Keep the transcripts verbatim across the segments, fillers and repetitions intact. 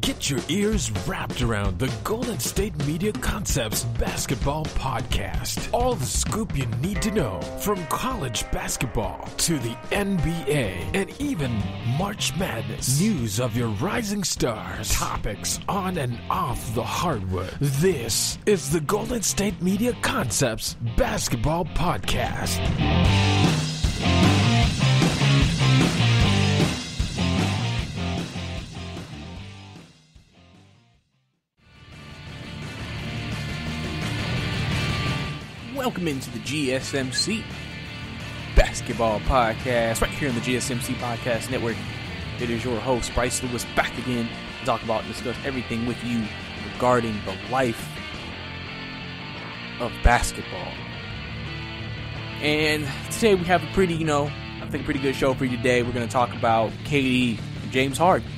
Get your ears wrapped around the Golden State Media Concepts basketball podcast. All the scoop you need to know, from college basketball to the N B A and even March Madness. News of your rising stars, topics on and off the hardwood. This is the Golden State Media Concepts basketball podcast. Welcome into the G S M C Basketball Podcast, right here on the G S M C Podcast Network. It is your host, Bryce Lewis, back again to talk about and discuss everything with you regarding the life of basketball. And today we have a pretty, you know, I think a pretty good show for you today. We're going to talk about K D and James Harden.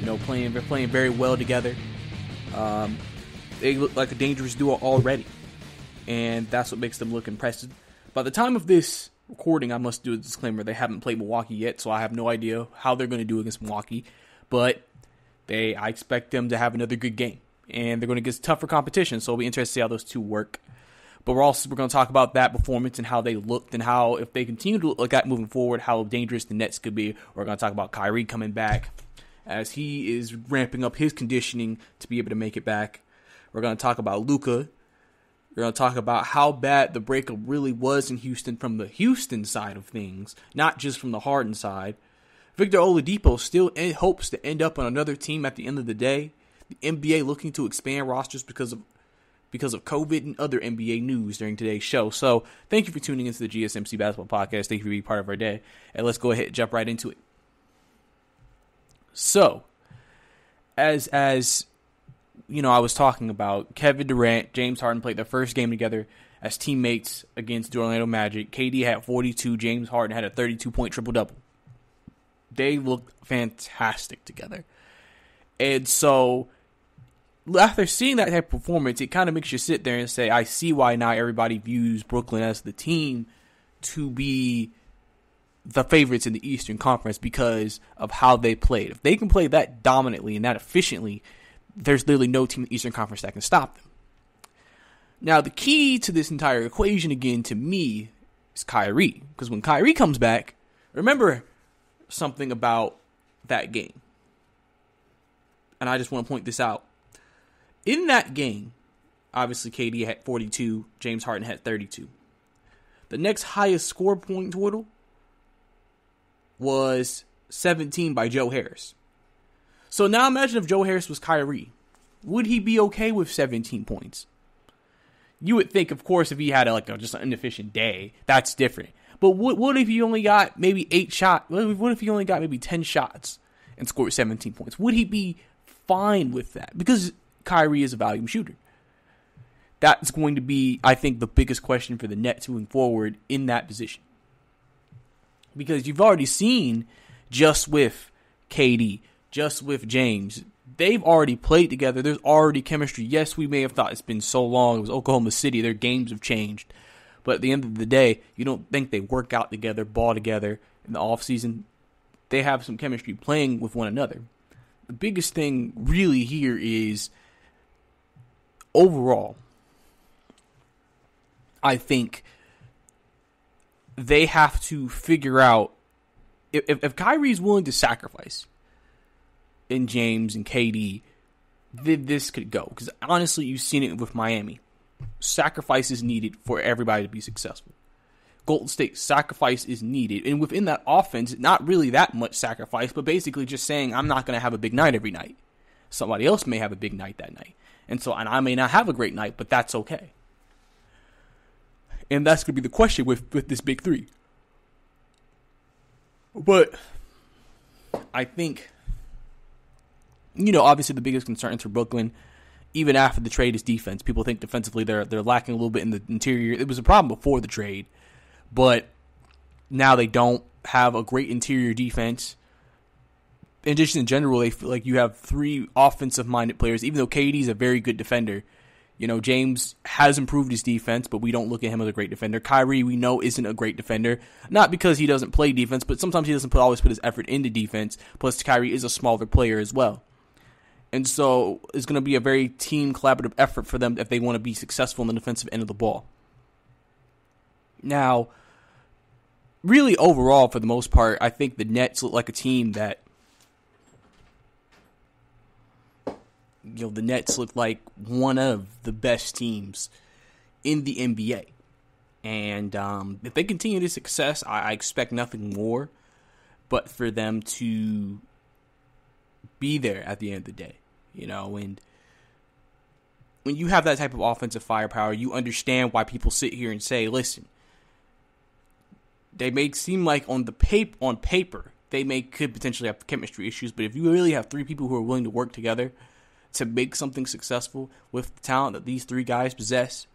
You know, playing, they're playing very well together. Um, they look like a dangerous duo already. And that's what makes them look impressive. By the time of this recording, I must do a disclaimer. They haven't played Milwaukee yet, so I have no idea how they're going to do against Milwaukee. But they, I expect them to have another good game. And they're going to get tougher competition, so it'll be interesting to see how those two work. But we're also we're going to talk about that performance and how they looked and how, if they continue to look like that moving forward, how dangerous the Nets could be. We're going to talk about Kyrie coming back as he is ramping up his conditioning to be able to make it back. We're going to talk about Luka. We're going to talk about how bad the breakup really was in Houston from the Houston side of things, not just from the Harden side. Victor Oladipo still in hopes to end up on another team at the end of the day. The N B A looking to expand rosters because of because of COVID and other N B A news during today's show. So thank you for tuning into the G S M C Basketball Podcast. Thank you for being part of our day. And let's go ahead and jump right into it. So, as as... You know, I was talking about Kevin Durant, James Harden played their first game together as teammates against the Orlando Magic. K D had forty-two, James Harden had a thirty-two point triple-double. They looked fantastic together. And so, after seeing that type of performance, it kind of makes you sit there and say, I see why now everybody views Brooklyn as the team to be the favorites in the Eastern Conference because of how they played. If they can play that dominantly and that efficiently, there's literally no team in the Eastern Conference that can stop them. Now, the key to this entire equation, again, to me, is Kyrie. Because when Kyrie comes back, remember something about that game. And I just want to point this out. In that game, obviously K D had forty-two, James Harden had thirty-two. The next highest score point total was seventeen by Joe Harris. So now imagine if Joe Harris was Kyrie. Would he be okay with seventeen points? You would think, of course, if he had a, like a, just an inefficient day, that's different. But what, what if he only got maybe eight shots? What if he only got maybe ten shots and scored seventeen points? Would he be fine with that? Because Kyrie is a volume shooter. That's going to be, I think, the biggest question for the Nets moving forward in that position. Because you've already seen just with K D, just with James, they've already played together. There's already chemistry. Yes, we may have thought it's been so long. It was Oklahoma City. Their games have changed. But at the end of the day, you don't think they work out together, ball together in the offseason. They have some chemistry playing with one another. The biggest thing really here is overall, I think they have to figure out if, if, if Kyrie's willing to sacrifice and James and K D, this could go. Because honestly, you've seen it with Miami. Sacrifice is needed for everybody to be successful. Golden State, sacrifice is needed. And within that offense, not really that much sacrifice, but basically just saying, I'm not going to have a big night every night. Somebody else may have a big night that night. And so, and I may not have a great night, but that's okay. And that's going to be the question with, with this big three. But I think, you know, obviously the biggest concerns for Brooklyn, even after the trade, is defense. People think defensively they're they're lacking a little bit in the interior. It was a problem before the trade, but now they don't have a great interior defense. And just in general, they feel like you have three offensive-minded players, even though K D's a very good defender. You know, James has improved his defense, but we don't look at him as a great defender. Kyrie, we know, isn't a great defender. Not because he doesn't play defense, but sometimes he doesn't put, always put his effort into defense. Plus, Kyrie is a smaller player as well. And so it's going to be a very team collaborative effort for them if they want to be successful in the defensive end of the ball. Now, really overall, for the most part, I think the Nets look like a team that, you know, the Nets look like one of the best teams in the N B A. And um, if they continue this success, I, I expect nothing more but for them to be there at the end of the day. You know, and when you have that type of offensive firepower, you understand why people sit here and say, listen, they may seem like on the paper, on paper they may could potentially have chemistry issues, but if you really have three people who are willing to work together to make something successful with the talent that these three guys possess,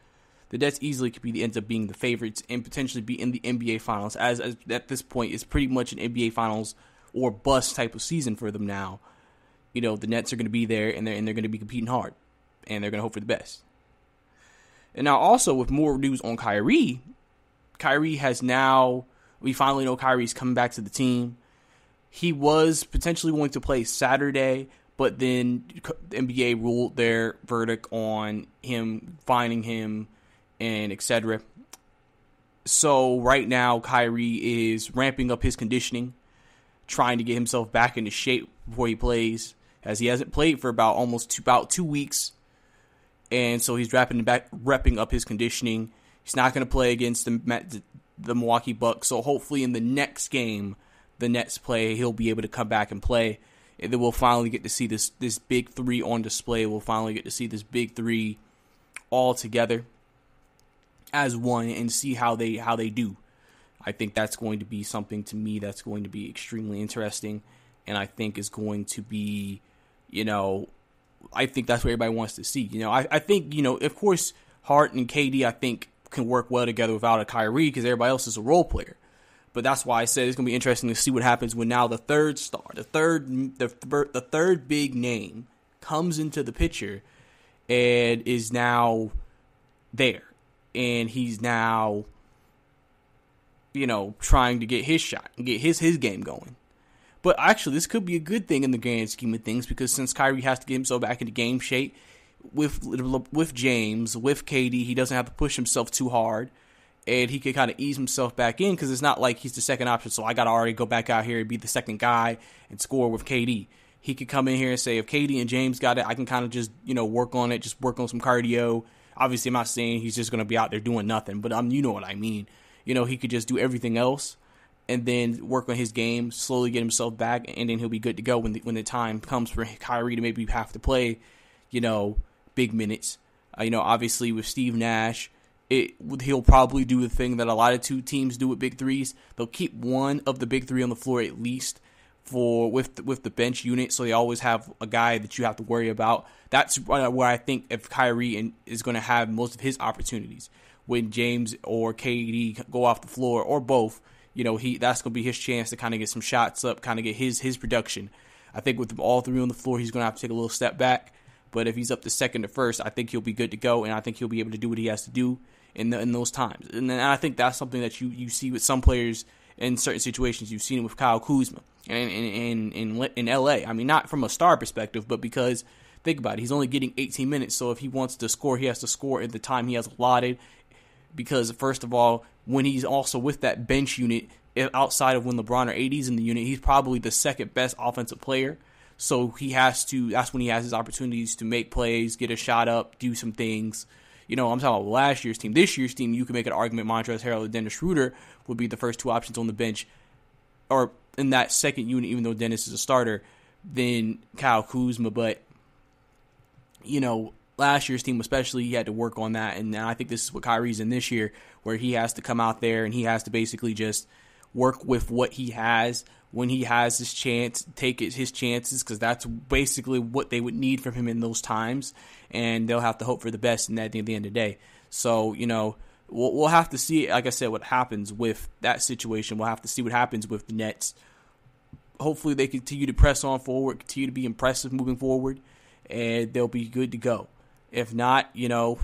the Nets easily could be the ends up being the favorites and potentially be in the N B A Finals, as, as at this point it's pretty much an N B A Finals or bust type of season for them now. You know, the Nets are going to be there, and they're, and they're going to be competing hard, and they're going to hope for the best. And now also, with more news on Kyrie, Kyrie has now, we finally know Kyrie's coming back to the team. He was potentially going to play Saturday, but then the N B A ruled their verdict on him, fining him, and et cetera. So right now, Kyrie is ramping up his conditioning, trying to get himself back into shape before he plays, as he hasn't played for about almost two, about two weeks. And so he's wrapping back, repping up his conditioning. He's not going to play against the, the Milwaukee Bucks, so hopefully in the next game, the Nets play, he'll be able to come back and play, and then we'll finally get to see this, this big three on display. We'll finally get to see this big three all together as one and see how they how they do. I think that's going to be something, to me, that's going to be extremely interesting, and I think is going to be, you know, I think that's what everybody wants to see. You know, I, I think, you know, of course, Harden and K D, I think, can work well together without a Kyrie because everybody else is a role player. But that's why I said it's going to be interesting to see what happens when now the third star, the third, the, the third big name comes into the picture and is now there. And he's now, you know, trying to get his shot and get his, his game going. But actually, this could be a good thing in the grand scheme of things because since Kyrie has to get himself back into game shape with with James, with K D, he doesn't have to push himself too hard, and he can kind of ease himself back in because it's not like he's the second option, so I got to already go back out here and be the second guy and score with K D. He could come in here and say, if K D and James got it, I can kind of just, you know, work on it, just work on some cardio. Obviously, I'm not saying he's just going to be out there doing nothing, but um, you know what I mean. You know, he could just do everything else and then work on his game, slowly get himself back, and then he'll be good to go when the, when the time comes for Kyrie to maybe have to play, you know, big minutes. Uh, you know, obviously with Steve Nash, it he'll probably do the thing that a lot of two teams do with big threes. They'll keep one of the big three on the floor at least for with the, with the bench unit, so they always have a guy that you have to worry about. That's where I think if Kyrie in, is going to have most of his opportunities. When James or K D go off the floor or both, you know, he that's going to be his chance to kind of get some shots up, kind of get his his production. I think with them all three on the floor, he's going to have to take a little step back. But if he's up to second or first, I think he'll be good to go, and I think he'll be able to do what he has to do in the, in those times. And then I think that's something that you, you see with some players in certain situations. You've seen it with Kyle Kuzma and in in in L A. I mean, not from a star perspective, but because think about it, he's only getting eighteen minutes. So if he wants to score, he has to score at the time he has allotted. Because first of all, when he's also with that bench unit, outside of when LeBron or A D's in the unit, he's probably the second best offensive player. So he has to, that's when he has his opportunities to make plays, get a shot up, do some things. You know, I'm talking about last year's team. This year's team, you can make an argument Montrezl Harrell and Dennis Schroeder would be the first two options on the bench or in that second unit, even though Dennis is a starter, than Kyle Kuzma. But, you know, last year's team especially, he had to work on that. And I think this is what Kyrie's in this year, where he has to come out there and he has to basically just work with what he has when he has his chance, take his chances, because that's basically what they would need from him in those times, and they'll have to hope for the best in that at the end of the day. So, you know, we'll, we'll have to see, like I said, what happens with that situation. We'll have to see what happens with the Nets. Hopefully they continue to press on forward, continue to be impressive moving forward, and they'll be good to go. If not, you know,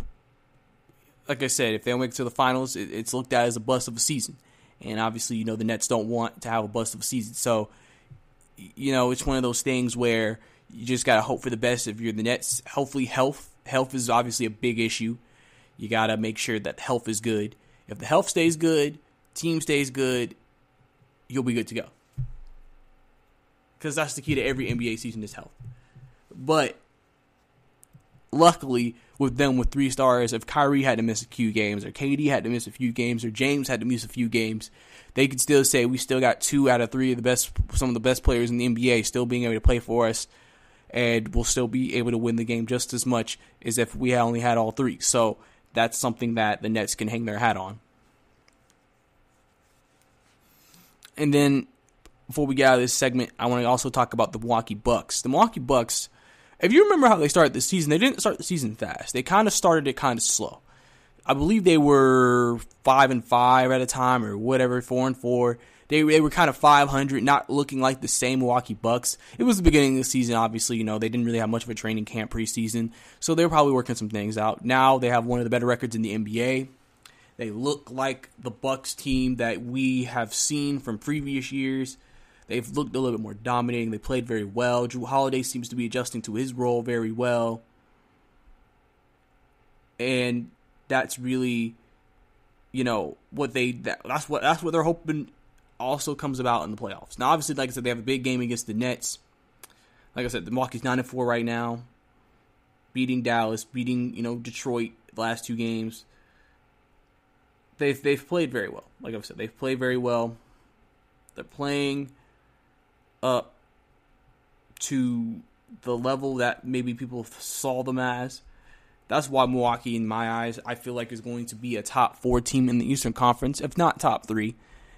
like I said, if they don't make it to the finals, it, it's looked at as a bust of a season. And obviously, you know, the Nets don't want to have a bust of a season. So, you know, it's one of those things where you just got to hope for the best if you're the Nets. Hopefully health. Health is obviously a big issue. You got to make sure that health is good. If the health stays good, team stays good, you'll be good to go. Because that's the key to every N B A season is health. But luckily, with them with three stars, if Kyrie had to miss a few games, or K D had to miss a few games, or James had to miss a few games, they could still say we still got two out of three of the best, some of the best players in the N B A still being able to play for us, and we'll still be able to win the game just as much as if we only had all three. So that's something that the Nets can hang their hat on. And then, before we get out of this segment, I want to also talk about the Milwaukee Bucks. The Milwaukee Bucks, if you remember how they started this season, they didn't start the season fast. They kind of started it kind of slow. I believe they were five and five at a time or whatever, four and four. They, they were kind of five hundred, not looking like the same Milwaukee Bucks. It was the beginning of the season, obviously. You know, they didn't really have much of a training camp preseason, so they were probably working some things out. Now they have one of the better records in the N B A. They look like the Bucks team that we have seen from previous years. They've looked a little bit more dominating. They played very well. Jrue Holiday seems to be adjusting to his role very well. And that's really, you know, what they that, that's what that's what they're hoping also comes about in the playoffs. Now, obviously, like I said, they have a big game against the Nets. Like I said, the Milwaukee's nine and four right now, beating Dallas, beating, you know, Detroit the last two games. They've they've played very well. Like I've said, they've played very well. They're playing up to the level that maybe people saw them as. That's why Milwaukee, in my eyes, I feel like is going to be a top four team in the Eastern Conference, if not top three,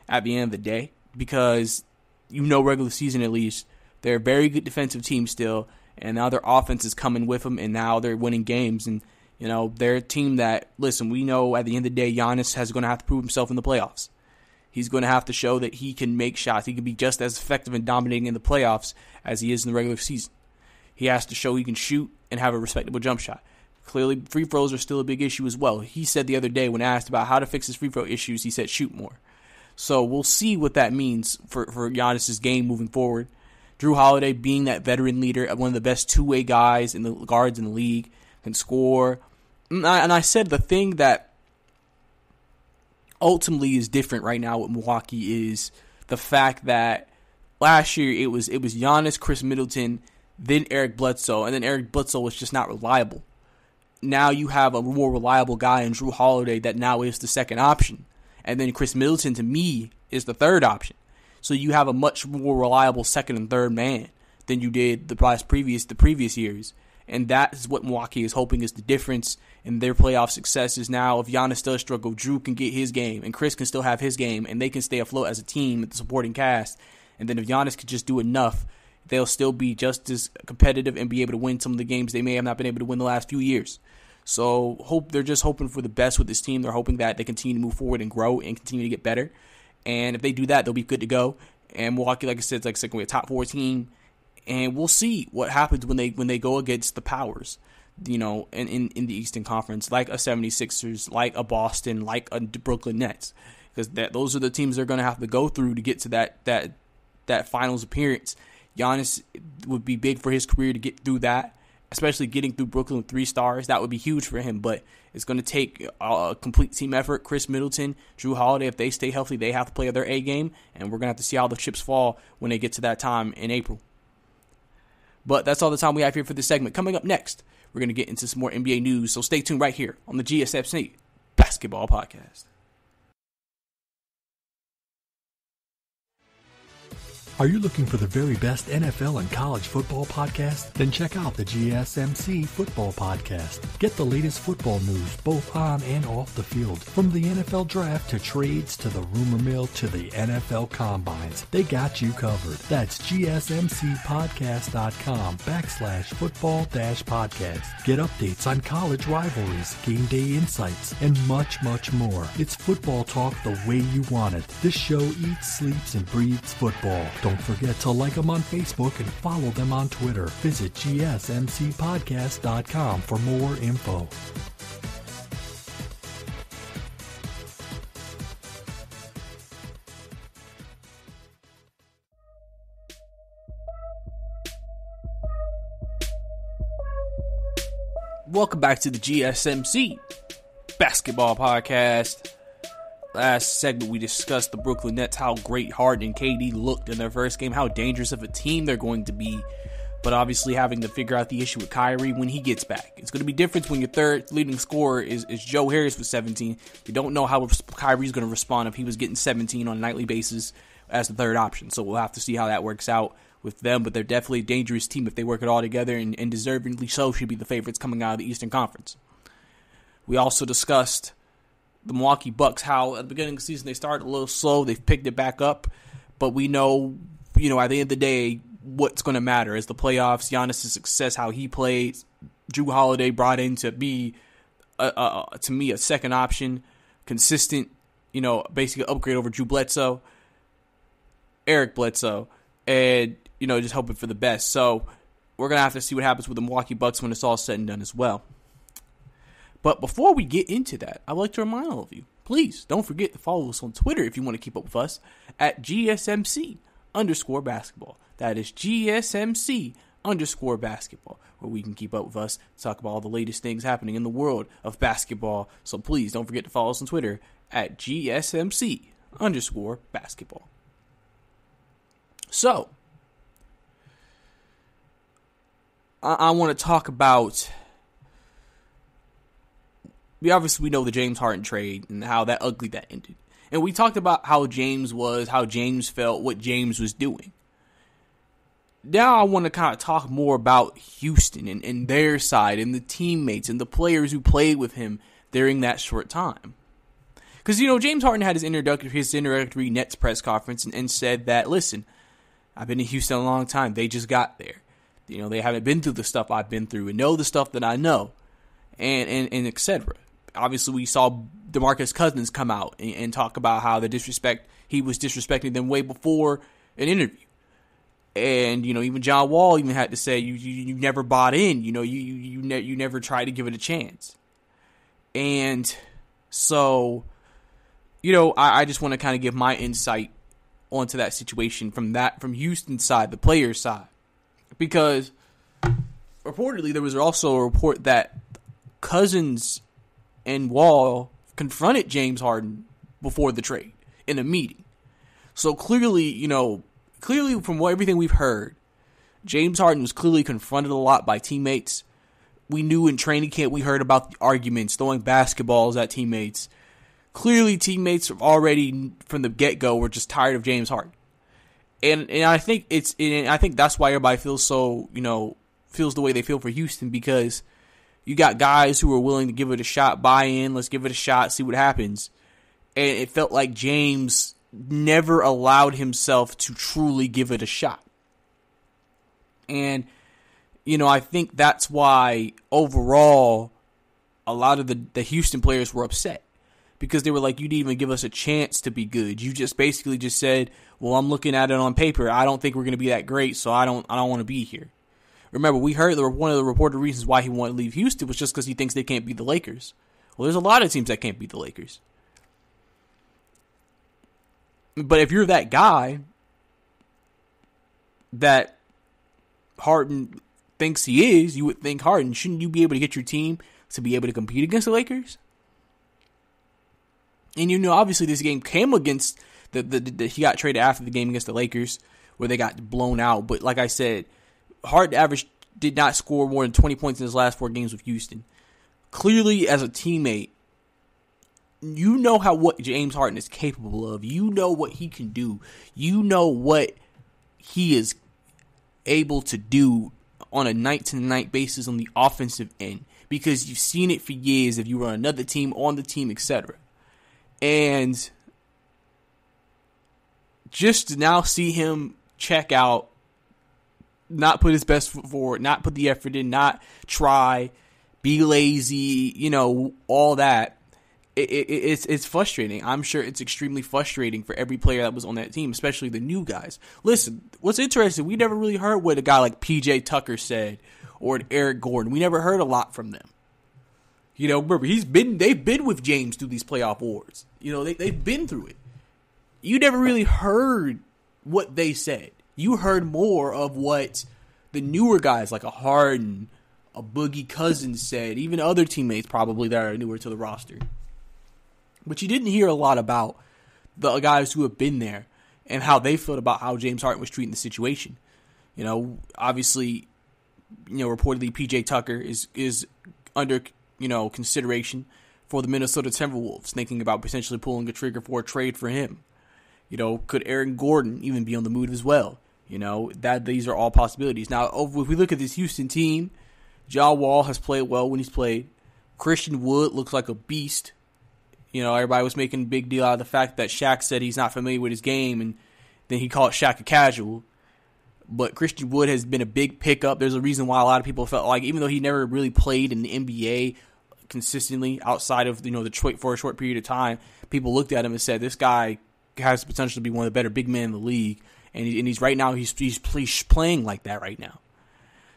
at the end of the day. Because, you know, regular season at least, they're a very good defensive team still, and now their offense is coming with them, and now they're winning games. And, you know, they're a team that, listen, we know at the end of the day, Giannis is going to have to prove himself in the playoffs. He's going to have to show that he can make shots. He can be just as effective and dominating in the playoffs as he is in the regular season. He has to show he can shoot and have a respectable jump shot. Clearly, free throws are still a big issue as well. He said the other day when asked about how to fix his free throw issues, he said shoot more. So we'll see what that means for, for Giannis' game moving forward. Jrue Holiday being that veteran leader, one of the best two-way guys in the guards in the league, can score. And I, and I said the thing that ultimately is different right now with Milwaukee is the fact that last year it was it was Giannis, Chris Middleton, then Eric Bledsoe, and then Eric Bledsoe was just not reliable. Now you have a more reliable guy in Jrue Holiday that now is the second option. And then Chris Middleton, to me, is the third option. So you have a much more reliable second and third man than you did the previous the previous years. And that is what Milwaukee is hoping is the difference in their playoff success is now if Giannis does struggle, Jrue can get his game, and Chris can still have his game, and they can stay afloat as a team with the supporting cast. And then if Giannis can just do enough, they'll still be just as competitive and be able to win some of the games they may have not been able to win the last few years. So hope they're just hoping for the best with this team. They're hoping that they continue to move forward and grow and continue to get better. And if they do that, they'll be good to go. And Milwaukee, like I said, is like second, we're a top four team. And we'll see what happens when they when they go against the powers, you know, in, in, in the Eastern Conference, like a seventy-sixers, like a Boston, like a Brooklyn Nets. Because that those are the teams they're going to have to go through to get to that that that finals appearance. Giannis would be big for his career to get through that, especially getting through Brooklyn with three stars. That would be huge for him, but it's going to take a complete team effort. Chris Middleton, Jrue Holiday, if they stay healthy, they have to play their A game, and we're going to have to see how the chips fall when they get to that time in April. But that's all the time we have here for this segment. Coming up next, we're going to get into some more N B A news, so stay tuned right here on the G S F C Basketball Podcast. Are you looking for the very best N F L and college football podcast? Then check out the G S M C Football Podcast. Get the latest football news, both on and off the field. From the N F L Draft to trades to the rumor mill to the N F L Combines, they got you covered. That's gsmcpodcast.com backslash football dash podcast. Get updates on college rivalries, game day insights, and much, much more. It's football talk the way you want it. This show eats, sleeps, and breathes football. Don't forget to like them on Facebook and follow them on Twitter. Visit G S M C podcast dot com for more info. Welcome back to the G S M C Basketball Podcast. Last segment, we discussed the Brooklyn Nets, how great Harden and K D looked in their first game, how dangerous of a team they're going to be, but obviously having to figure out the issue with Kyrie when he gets back. It's going to be different when your third leading scorer is, is Joe Harris with seventeen. You don't know how Kyrie's going to respond if he was getting seventeen on a nightly basis as the third option, so we'll have to see how that works out with them, but they're definitely a dangerous team if they work it all together, and, and deservingly so should be the favorites coming out of the Eastern Conference. We also discussed the Milwaukee Bucks, how at the beginning of the season they started a little slow, they've picked it back up, but we know, you know, at the end of the day, what's going to matter is the playoffs, Giannis' success, how he plays, Jrue Holiday brought in to be, a, a, to me, a second option, consistent, you know, basically upgrade over Drew Bledsoe, Eric Bledsoe, and, you know, just hoping for the best. So we're going to have to see what happens with the Milwaukee Bucks when it's all said and done as well. But before we get into that, I'd like to remind all of you, please don't forget to follow us on Twitter if you want to keep up with us at G S M C underscore basketball. That is G S M C underscore basketball, where we can keep up with us, talk about all the latest things happening in the world of basketball. So please don't forget to follow us on Twitter at G S M C underscore basketball. So, I, I want to talk about, we obviously know the James Harden trade and how that ugly that ended. And we talked about how James was, how James felt, what James was doing. Now I want to kind of talk more about Houston and, and their side and the teammates and the players who played with him during that short time. Because, you know, James Harden had his introductory, his introductory Nets press conference and, and said that, listen, I've been in Houston a long time. They just got there. You know, they haven't been through the stuff I've been through and know the stuff that I know, and, and, and et cetera. Obviously, we saw DeMarcus Cousins come out and, and talk about how the disrespect, he was disrespecting them way before an interview. And, you know, even John Wall even had to say, you you, you never bought in. You know, you, you, you, ne- you never tried to give it a chance. And so, you know, I, I just want to kind of give my insight onto that situation from that, from Houston's side, the player's side. Because reportedly there was also a report that Cousins and Wall confronted James Harden before the trade in a meeting. So clearly, you know, clearly from what, everything we've heard, James Harden was clearly confronted a lot by teammates. We knew in training camp, we heard about the arguments, throwing basketballs at teammates. Clearly teammates already from the get-go were just tired of James Harden. And and I think it's and I think that's why everybody feels so, you know, feels the way they feel for Houston, because you got guys who are willing to give it a shot, buy in, let's give it a shot, see what happens. And it felt like James never allowed himself to truly give it a shot. And, you know, I think that's why overall a lot of the, the Houston players were upset. Because they were like, you didn't even give us a chance to be good. You just basically just said, well, I'm looking at it on paper. I don't think we're going to be that great, so I don't I don't want to be here. Remember, we heard that one of the reported reasons why he wanted to leave Houston was just because he thinks they can't beat the Lakers. Well, there's a lot of teams that can't beat the Lakers. But if you're that guy that Harden thinks he is, you would think, Harden, shouldn't you be able to get your team to be able to compete against the Lakers? And, you know, obviously this game came against the, the, the he got traded after the game against the Lakers where they got blown out. But like I said, Harden average did not score more than twenty points in his last four games with Houston. Clearly, as a teammate, you know how what James Harden is capable of. You know what he can do. You know what he is able to do on a night-to-night basis on the offensive end, because you've seen it for years if you were on another team, on the team, et cetera. And just to now see him check out, not put his best foot forward, not put the effort in, not try, be lazy, you know, all that. It, it, it's it's frustrating. I'm sure it's extremely frustrating for every player that was on that team, especially the new guys. Listen, what's interesting, we never really heard what a guy like P J Tucker said or Eric Gordon. We never heard a lot from them. You know, remember, he's been, they've been with James through these playoff wars. You know, they, they've been through it. You never really heard what they said. You heard more of what the newer guys, like a Harden, a Boogie Cousins said, even other teammates probably that are newer to the roster. But you didn't hear a lot about the guys who have been there and how they felt about how James Harden was treating the situation. You know, obviously, you know, reportedly P J Tucker is is under, you know, consideration for the Minnesota Timberwolves, thinking about potentially pulling a trigger for a trade for him. You know, could Aaron Gordon even be on the move as well? You know, that these are all possibilities. Now, if we look at this Houston team, John Wall has played well when he's played. Christian Wood looks like a beast. You know, everybody was making a big deal out of the fact that Shaq said he's not familiar with his game, and then he called Shaq a casual. But Christian Wood has been a big pickup. There's a reason why a lot of people felt like, even though he never really played in the N B A consistently outside of, you know, Detroit for a short period of time, people looked at him and said, this guy has the potential to be one of the better big men in the league. And, he, and he's right now, he's, he's playing like that right now.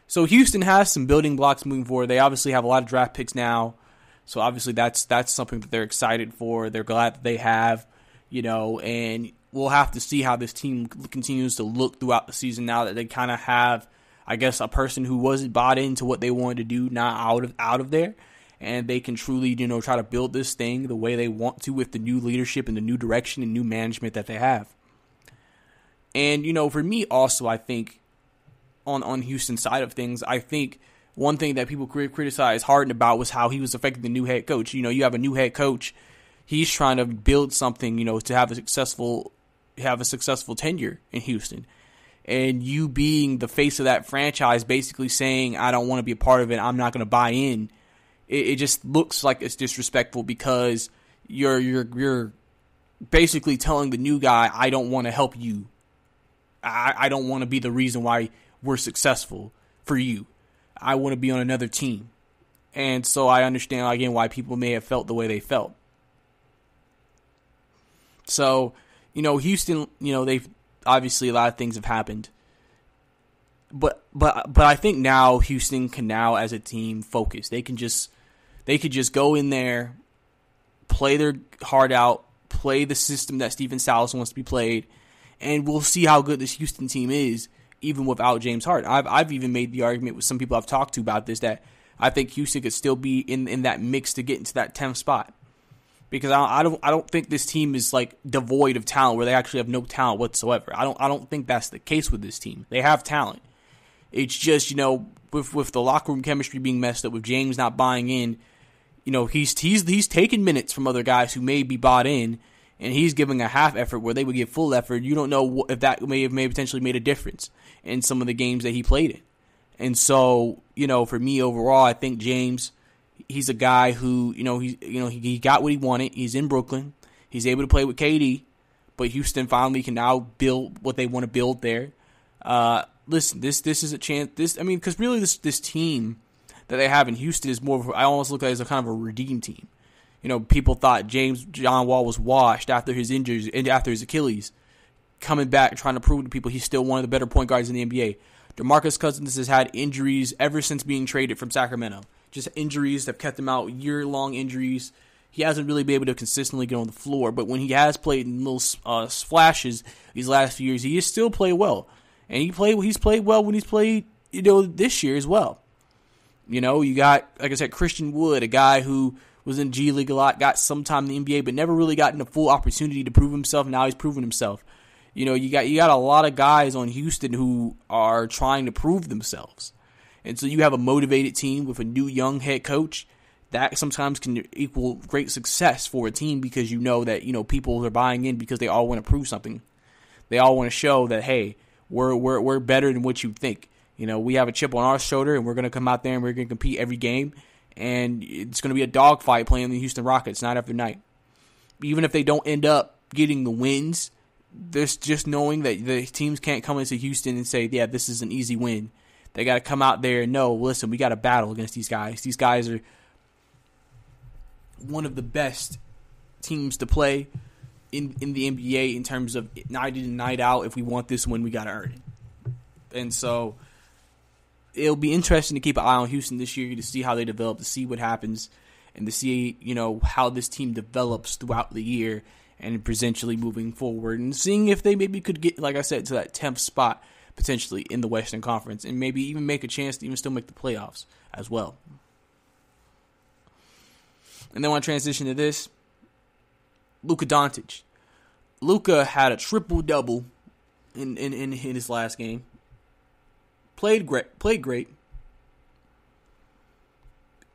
So Houston has some building blocks moving forward. They obviously have a lot of draft picks now. So obviously that's that's something that they're excited for. They're glad that they have, you know, and we'll have to see how this team continues to look throughout the season now that they kind of have, I guess, a person who wasn't bought into what they wanted to do now out of out of there. And they can truly, you know, try to build this thing the way they want to with the new leadership and the new direction and new management that they have. And, you know, for me also, I think on, on Houston's side of things, I think one thing that people criticized Harden about was how he was affecting the new head coach. You know, you have a new head coach. He's trying to build something, you know, to have a successful have a successful tenure in Houston. And you being the face of that franchise basically saying, I don't want to be a part of it, I'm not going to buy in. It, it just looks like it's disrespectful because you're you're you're basically telling the new guy, I don't want to help you. I, I don't want to be the reason why we're successful for you. I want to be on another team. And so I understand, again, why people may have felt the way they felt. So, you know, Houston, you know, they've obviously a lot of things have happened. But but but I think now Houston can now as a team focus. They can just they could just go in there, play their heart out, play the system that Stephen Silas wants to be played, and we'll see how good this Houston team is even without James Harden. I've I've even made the argument with some people I've talked to about this that I think Houston could still be in, in that mix to get into that tenth spot. Because I, I don't I don't think this team is like devoid of talent where they actually have no talent whatsoever. I don't I don't think that's the case with this team. They have talent. It's just, you know, with with the locker room chemistry being messed up, with James not buying in, you know, he's he's he's taking minutes from other guys who may be bought in, and he's giving a half effort where they would give full effort. You don't know if that may have may have potentially made a difference in some of the games that he played in. And so, you know, for me overall, I think James, he's a guy who, you know, he you know he, he got what he wanted. He's in Brooklyn. He's able to play with K D, but Houston finally can now build what they want to build there. Uh, Listen, this this is a chance. This I mean, because really, this this team that they have in Houston is more of, I almost look at it as a kind of a redeem team. You know, people thought James John Wall was washed after his injuries and after his Achilles, coming back trying to prove to people he's still one of the better point guards in the N B A. DeMarcus Cousins has had injuries ever since being traded from Sacramento. Just injuries that have kept him out, year long injuries. He hasn't really been able to consistently get on the floor, but when he has played in little uh, flashes these last few years, he has still played well. And he played. He's played well when he's played, you know, this year as well. You know, you got, like I said, Christian Wood, a guy who was in G League a lot, got some time in the N B A, but never really gotten a full opportunity to prove himself. Now he's proven himself. You know, you got you got a lot of guys on Houston who are trying to prove themselves, and so you have a motivated team with a new young head coach that sometimes can equal great success for a team because you know that, you know, people are buying in because they all want to prove something. They all want to show that, hey, We're we're we're better than what you think. You know, we have a chip on our shoulder, and we're going to come out there and we're going to compete every game. And it's going to be a dogfight playing the Houston Rockets night after night. Even if they don't end up getting the wins, there's just knowing that the teams can't come into Houston and say, "Yeah, this is an easy win." They got to come out there and know, listen, we got to battle against these guys. These guys are one of the best teams to play In, in the N B A in terms of night in and night out. If we want this win, we got to earn it. And so it'll be interesting to keep an eye on Houston this year, to see how they develop, to see what happens, and to see, you know, how this team develops throughout the year and potentially moving forward, and seeing if they maybe could get, like I said, to that tenth spot. potentially in the Western Conference, and maybe even make a chance to even still make the playoffs as well. And then when I transition to this, Luka Doncic. Luka had a triple-double in, in, in his last game. Played great, played great.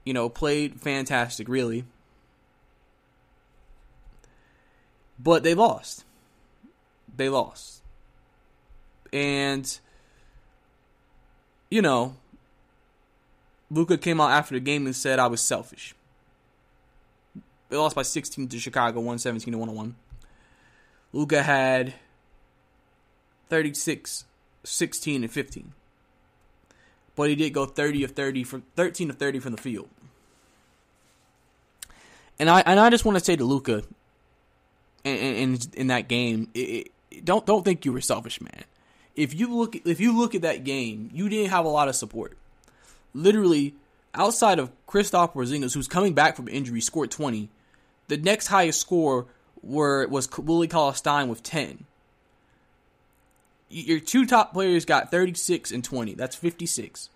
You know, played fantastic, really. But they lost. They lost. And, you know, Luka came out after the game and said, I was selfish. They lost by sixteen to Chicago, one seventeen to one oh one. Luka had thirty-six, sixteen, and fifteen. But he did go thirty of thirty from thirteen of thirty from the field. And I and I just want to say to Luka in, in in that game, it, it, don't don't think you were selfish, man. If you look if you look at that game, you didn't have a lot of support. Literally, outside of Kristaps Porzingis, who's coming back from injury, scored twenty. The next highest score were was Willie Cauley-Stein with ten. Your two top players got thirty-six and twenty. That's fifty-six.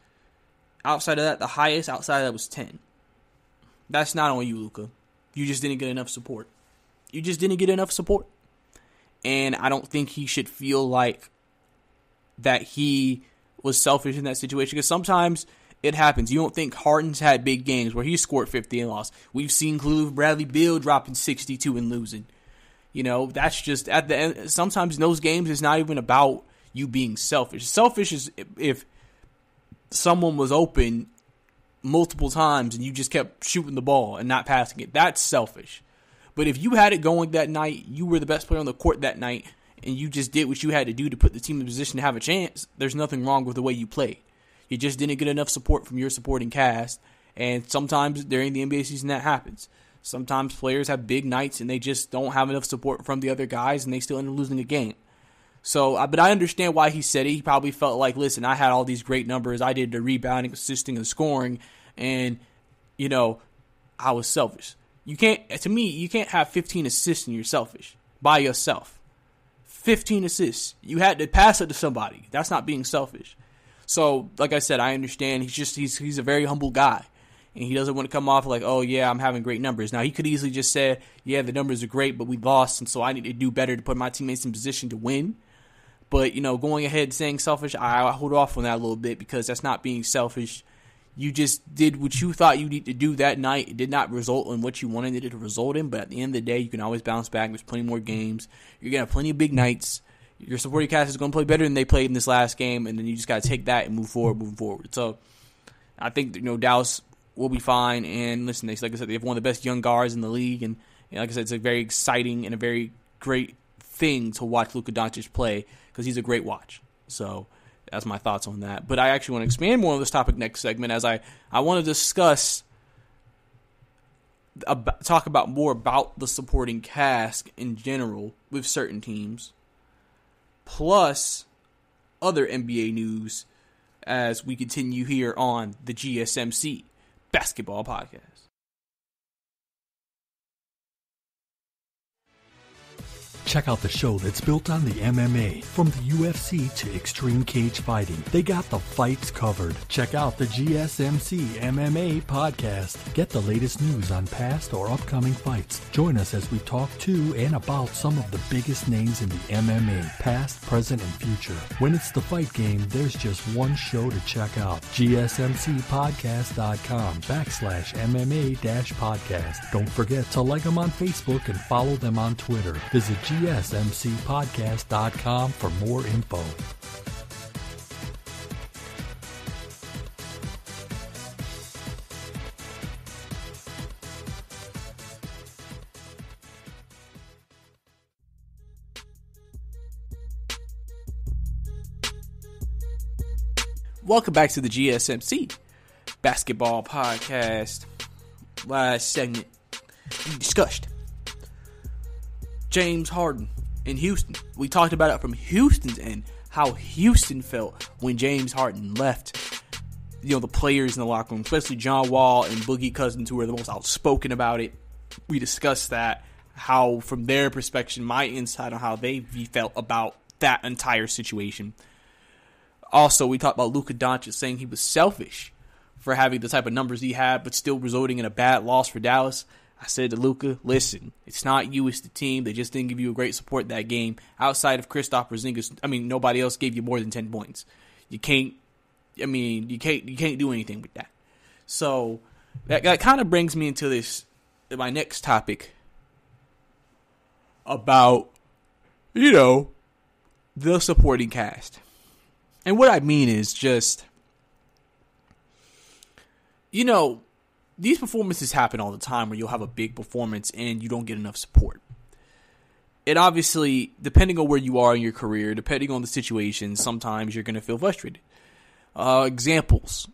Outside of that, the highest outside of that was ten. That's not on you, Luka. You just didn't get enough support. You just didn't get enough support. And I don't think he should feel like that he was selfish in that situation. Because sometimes it happens. You don't think Harden's had big games where he scored fifty and lost. We've seen Cleveland Bradley Beal dropping sixty-two and losing. You know, that's just at the end. Sometimes in those games, it's not even about you being selfish. Selfish is if, if someone was open multiple times and you just kept shooting the ball and not passing it. That's selfish. But if you had it going that night, you were the best player on the court that night, and you just did what you had to do to put the team in position to have a chance, there's nothing wrong with the way you played. You just didn't get enough support from your supporting cast, and sometimes during the N B A season that happens. Sometimes players have big nights and they just don't have enough support from the other guys and they still end up losing a game. So, but I understand why he said it. He probably felt like, listen, I had all these great numbers. I did the rebounding, assisting, and scoring. And, you know, I was selfish. You can't, to me, you can't have fifteen assists and you're selfish by yourself. fifteen assists. You had to pass it to somebody. That's not being selfish. So, like I said, I understand. He's just, he's, he's a very humble guy. And he doesn't want to come off like, oh, yeah, I'm having great numbers. Now, he could easily just say, yeah, the numbers are great, but we lost, and so I need to do better to put my teammates in position to win. But, you know, going ahead and saying selfish, I hold off on that a little bit because that's not being selfish. You just did what you thought you need to do that night. It did not result in what you wanted it to result in, but at the end of the day, you can always bounce back. There's plenty more games. You're going to have plenty of big nights. Your supporting cast is going to play better than they played in this last game, and then you just got to take that and move forward, move forward. So I think, you know, Dallas will be fine, and listen, they, like I said, they have one of the best young guards in the league, and, and like I said, it's a very exciting and a very great thing to watch Luka Doncic play, because he's a great watch, so that's my thoughts on that. But I actually want to expand more on this topic next segment, as I, I want to discuss, about, talk about more about the supporting cast in general with certain teams, plus other N B A news as we continue here on the G S M C Basketball Podcast. Check out the show that's built on the M M A. From the U F C to extreme cage fighting, they got the fights covered. Check out the G S M C M M A podcast. Get the latest news on past or upcoming fights. Join us as we talk to and about some of the biggest names in the M M A, past, present, and future. When it's the fight game, there's just one show to check out. G S M C podcast dot com backslash M M A dash podcast. Don't forget to like them on Facebook and follow them on Twitter. Visit G S M C podcast dot com G S M C podcast dot com for more info. Welcome back to the G S M C Basketball Podcast. Last segment, we discussed James Harden in Houston. We talked about it from Houston's end, how Houston felt when James Harden left. You know, the players in the locker room, especially John Wall and Boogie Cousins, who were the most outspoken about it. We discussed that, how from their perspective, my insight on how they felt about that entire situation. Also, we talked about Luka Doncic saying he was selfish for having the type of numbers he had, but still resulting in a bad loss for Dallas. I said to Luka, listen, it's not you, it's the team. They just didn't give you a great support that game. Outside of Kristaps Porzingis, I mean, nobody else gave you more than ten points. You can't, I mean, you can't, you can't do anything with that. So that, that kind of brings me into this, my next topic about, you know, the supporting cast. And what I mean is just, you know, these performances happen all the time where you'll have a big performance and you don't get enough support. It obviously, depending on where you are in your career, depending on the situation, sometimes you're going to feel frustrated. Uh, examples.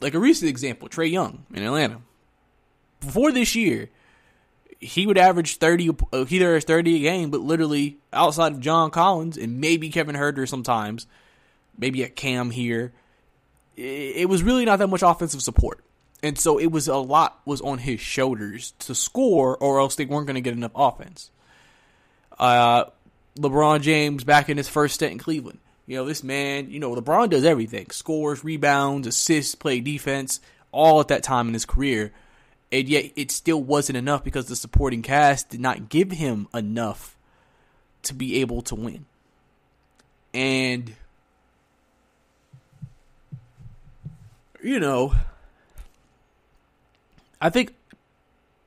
Like a recent example, Trae Young in Atlanta. Before this year, he would average thirty, uh, he averaged thirty a game, but literally outside of John Collins and maybe Kevin Herder sometimes, maybe a Cam here, it was really not that much offensive support. And so it was a lot was on his shoulders to score, or else they weren't going to get enough offense. Uh, LeBron James back in his first stint in Cleveland. You know, this man, you know, LeBron does everything. Scores, rebounds, assists, play defense, all at that time in his career. And yet it still wasn't enough because the supporting cast did not give him enough to be able to win. And, you know, I think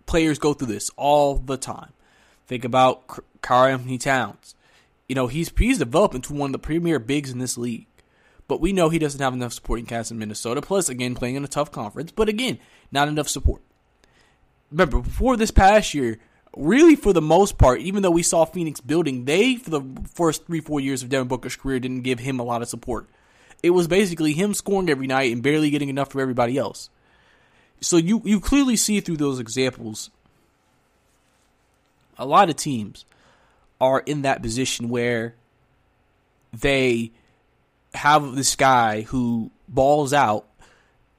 players go through this all the time. Think about Karl Anthony Towns. You know, he's he's developed into one of the premier bigs in this league. But we know he doesn't have enough supporting cast in Minnesota. Plus, again, playing in a tough conference. But again, not enough support. Remember, before this past year, really for the most part, even though we saw Phoenix building, they, for the first three, four years of Devin Booker's career, didn't give him a lot of support. It was basically him scoring every night and barely getting enough for everybody else. So you, you clearly see through those examples, a lot of teams are in that position where they have this guy who balls out,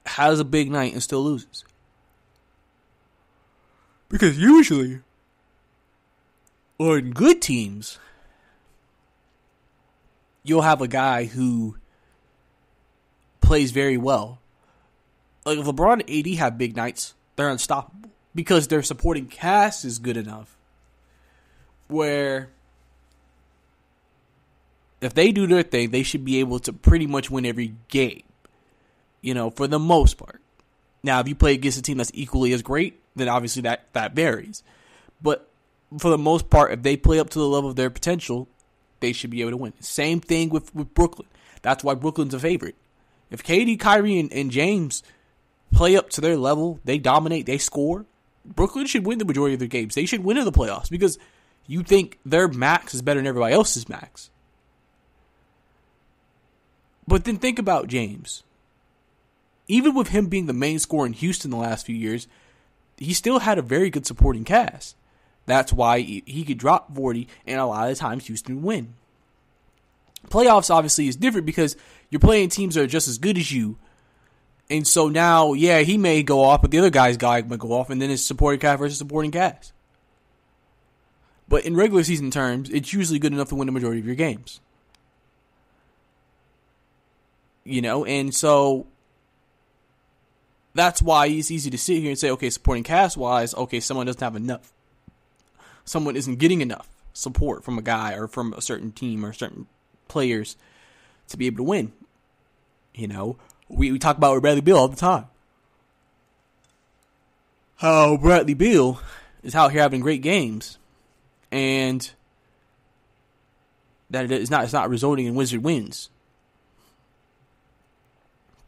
has a big night, and still loses. Because usually, on good teams, you'll have a guy who plays very well. Like, if LeBron and A D have big nights, they're unstoppable because their supporting cast is good enough where if they do their thing, they should be able to pretty much win every game, you know, for the most part. Now, if you play against a team that's equally as great, then obviously that, that varies. But for the most part, if they play up to the level of their potential, they should be able to win. Same thing with, with Brooklyn. That's why Brooklyn's a favorite. If K D, Kyrie, and, and James play up to their level, they dominate, they score, Brooklyn should win the majority of their games. They should win in the playoffs because you think their max is better than everybody else's max. But then think about James. Even with him being the main scorer in Houston the last few years, he still had a very good supporting cast. That's why he could drop forty, and a lot of times Houston would win. Playoffs obviously is different because you're playing teams that are just as good as you. And so now, yeah, he may go off, but the other guy's guy might go off, and then it's supporting cast versus supporting cast. But in regular season terms, it's usually good enough to win the majority of your games. You know, and so that's why it's easy to sit here and say, okay, supporting cast-wise, okay, someone doesn't have enough. Someone isn't getting enough support from a guy or from a certain team or certain players to be able to win. You know, we, we talk about Bradley Beal all the time. How Bradley Beal is out here having great games, and that it's not it's not resulting in Wizard wins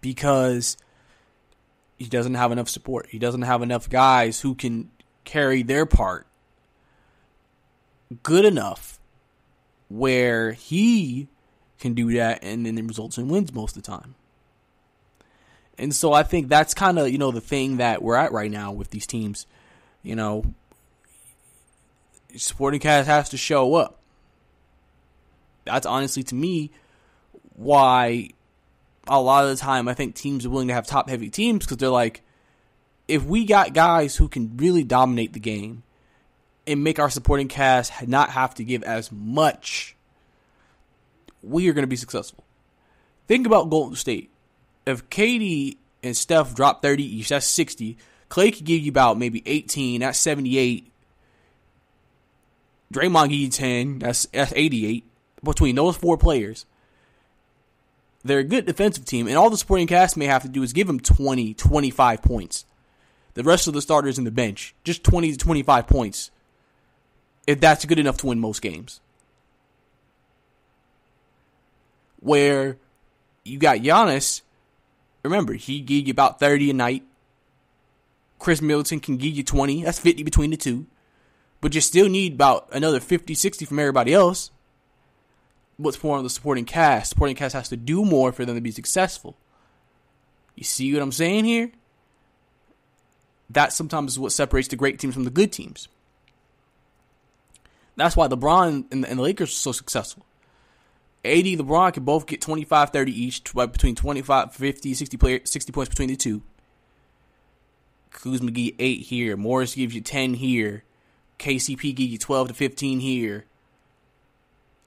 because he doesn't have enough support. He doesn't have enough guys who can carry their part good enough where he can do that, and then it results in wins most of the time. And so I think that's kind of, you know, the thing that we're at right now with these teams. You know, supporting cast has to show up. That's honestly, to me, why a lot of the time I think teams are willing to have top-heavy teams, because they're like, if we got guys who can really dominate the game and make our supporting cast not have to give as much, we are going to be successful. Think about Golden State. If K D and Steph drop thirty each, that's sixty. Clay could give you about maybe eighteen, that's seventy-eight. Draymond give you ten, that's, that's eighty-eight. Between those four players, they're a good defensive team, and all the supporting cast may have to do is give them twenty, twenty-five points. The rest of the starters in the bench, just twenty to twenty-five points, if that's good enough to win most games. Where you got Giannis, remember, he give you about thirty a night. Chris Middleton can give you twenty. That's fifty between the two. But you still need about another fifty, sixty from everybody else. What's more on the supporting cast? Supporting cast has to do more for them to be successful. You see what I'm saying here? That sometimes is what separates the great teams from the good teams. That's why LeBron and the, and the Lakers are so successful. A D and LeBron can both get twenty-five, thirty each, between twenty-five, fifty, sixty, player, sixty points between the two. Kuzma gives you eight here. Morris gives you ten here. K C P gives you twelve to fifteen here.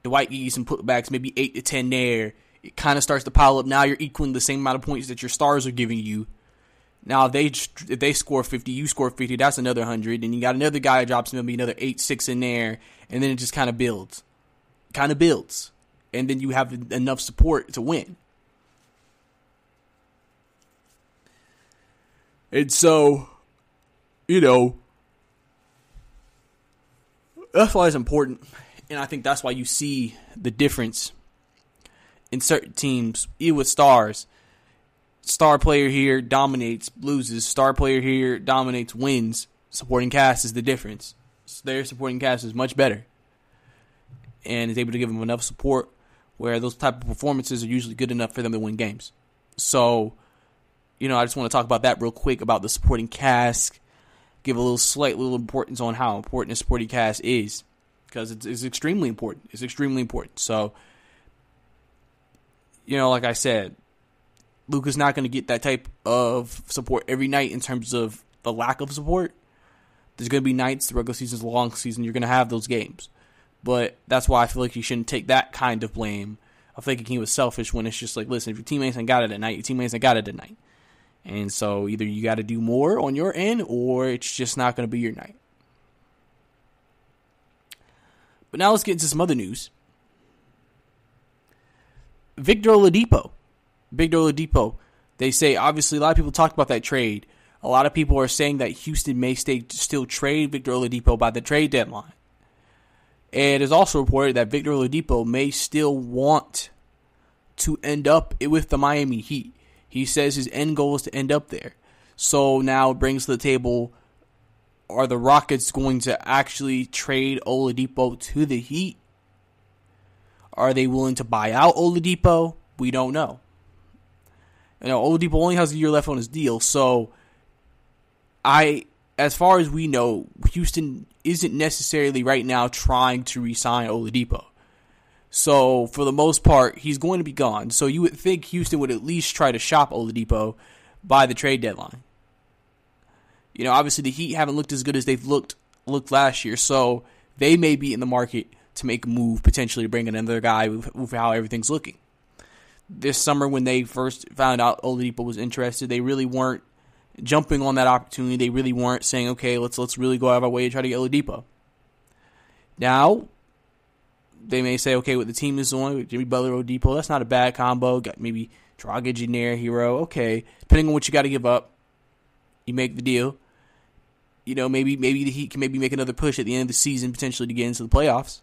Dwight gives you some putbacks, maybe eight to ten there. It kind of starts to pile up. Now you're equaling the same amount of points that your stars are giving you. Now, if they, if they score fifty, you score fifty, that's another one hundred. And you got another guy who drops maybe another eight, six in there. And then it just kind of builds. Kind of builds. And then you have enough support to win. And so, you know, that's why it's important. And I think that's why you see the difference in certain teams, even with stars. Star player here dominates, loses. Star player here dominates, wins. Supporting cast is the difference. So their supporting cast is much better and is able to give them enough support where those type of performances are usually good enough for them to win games. So, you know, I just want to talk about that real quick, about the supporting cast. Give a little slight little importance on how important the supporting cast is, because it's, it's extremely important. It's extremely important. So, you know, like I said, Luka's not going to get that type of support every night in terms of the lack of support. There's going to be nights, the regular season's a long season, you're going to have those games. But that's why I feel like you shouldn't take that kind of blame. I feel like he was selfish when it's just like, listen, if your teammates ain't got it at night, your teammates ain't got it at night. And so either you got to do more on your end or it's just not going to be your night. But now let's get into some other news. Victor Oladipo. Victor Oladipo, they say, obviously, a lot of people talked about that trade. A lot of people are saying that Houston may stay, still trade Victor Oladipo by the trade deadline. And it is also reported that Victor Oladipo may still want to end up with the Miami Heat. He says his end goal is to end up there. So now it brings to the table, are the Rockets going to actually trade Oladipo to the Heat? Are they willing to buy out Oladipo? We don't know. You know, Oladipo only has a year left on his deal, so I, as far as we know, Houston isn't necessarily right now trying to re-sign Oladipo. So, for the most part, he's going to be gone. So, you would think Houston would at least try to shop Oladipo by the trade deadline. You know, obviously, the Heat haven't looked as good as they've looked looked last year, so they may be in the market to make a move, potentially to bring in another guy with, with how everything's looking. This summer, when they first found out Oladipo was interested, they really weren't jumping on that opportunity. They really weren't saying, okay, let's let's really go out of our way to try to get Oladipo. Now, they may say, okay, what the team is on, with Jimmy Butler, Oladipo, that's not a bad combo. Got maybe Dragic in there, Hero, okay. Depending on what you got to give up, you make the deal. You know, maybe maybe the Heat can maybe make another push at the end of the season, potentially to get into the playoffs.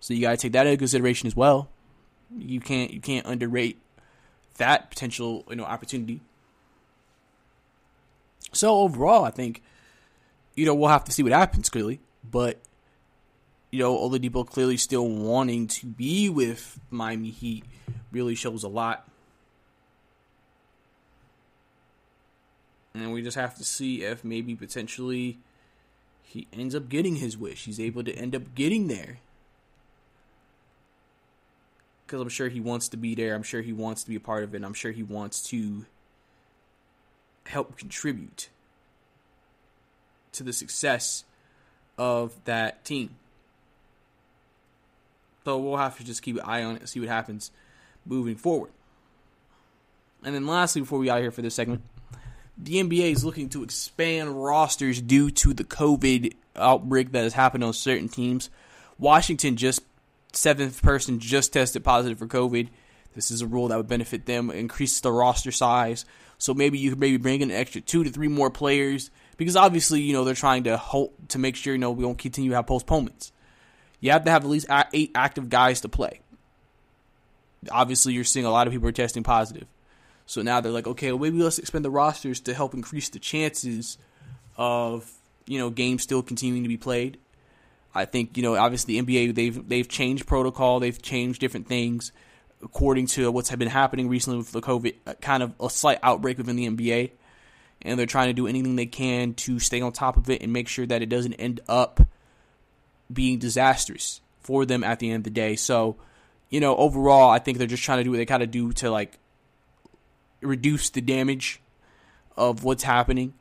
So you got to take that into consideration as well. You can't you can't underrate that potential, you know, opportunity. So overall, I think, you know, we'll have to see what happens clearly, but you know, Oladipo clearly still wanting to be with Miami Heat really shows a lot. And we just have to see if maybe potentially he ends up getting his wish. He's able to end up getting there. Because I'm sure he wants to be there. I'm sure he wants to be a part of it. I'm sure he wants to help contribute to the success of that team. So we'll have to just keep an eye on it and see what happens moving forward. And then lastly, before we get out of here for this segment, the N B A is looking to expand rosters due to the COVID outbreak that has happened on certain teams. Washington, just seventh person, just tested positive for COVID. This is a rule that would benefit them, increase the roster size. So maybe you could maybe bring in an extra two to three more players because obviously, you know, they're trying to hold, to make sure, you know, we don't continue to have postponements. You have to have at least eight active guys to play. Obviously, you're seeing a lot of people are testing positive. So now they're like, okay, well, maybe let's expand the rosters to help increase the chances of, you know, games still continuing to be played. I think, you know, obviously the N B A, they've they've changed protocol, they've changed different things according to what's been happening recently with the COVID, kind of a slight outbreak within the N B A. And they're trying to do anything they can to stay on top of it and make sure that it doesn't end up being disastrous for them at the end of the day. So, you know, overall, I think they're just trying to do what they gotta do to, like, reduce the damage of what's happening.